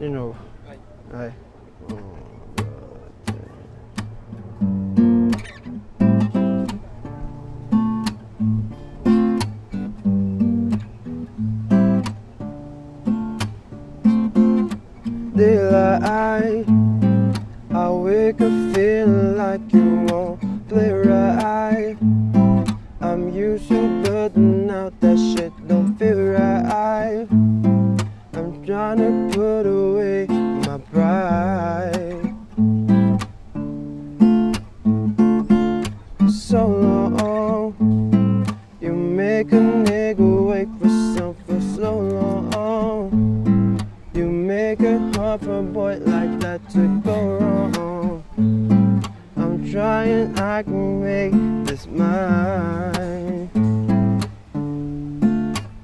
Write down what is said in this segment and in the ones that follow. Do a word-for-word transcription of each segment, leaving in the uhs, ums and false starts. you know. Aye. Oh. Daylight, I wake up feeling like you won't play right. I'm used to good now, that shit don't feel right. I'm trying to put away my pride. So long, you make a nigga wake for something. So long, make it hard for a boy like that to go wrong. I'm trying, I can make this mine.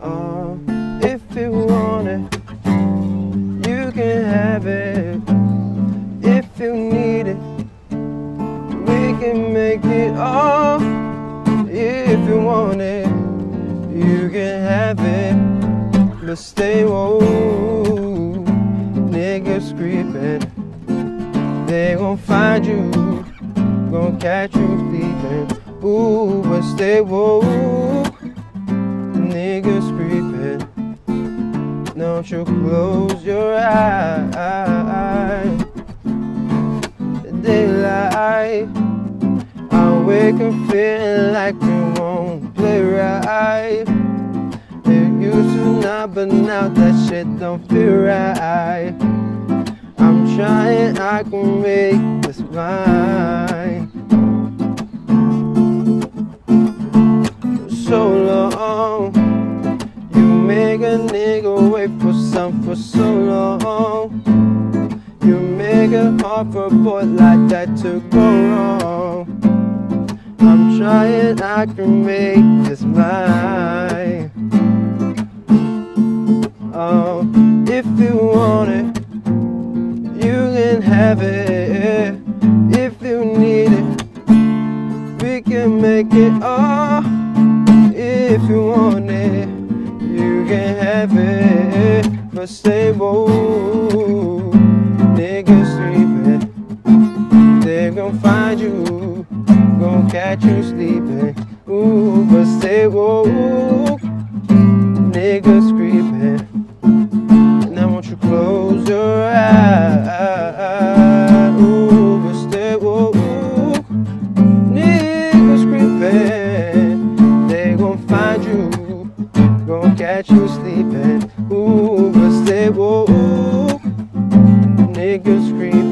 Oh, if you want it, you can have it. If you need it, we can make it all. If you want it, you can have it. But stay woke. Niggas creeping, they gon' find you, gon' catch you sleeping. Ooh, but stay woke. Niggas creeping, don't you close your eyes. Daylight, I wake up feeling like you won't play right. Used to not, but now that shit don't feel right. I'm trying, I can make this mine. So long, you make a nigga wait for some for so long. You make it hard for a boy like that to go wrong. I'm trying, I can make this mine. Oh, if you want it, you can have it. If you need it, we can make it all. If you want it, you can have it. But stay woke, niggas sleeping. They gon' find you, gon' catch you sleeping. Ooh, but stay woke, niggas creeping. You close your eyes. Ooh, but stay woke. Niggas creeping, they gon' find you, gon' catch you sleeping. Ooh, but stay woke. Niggas creeping.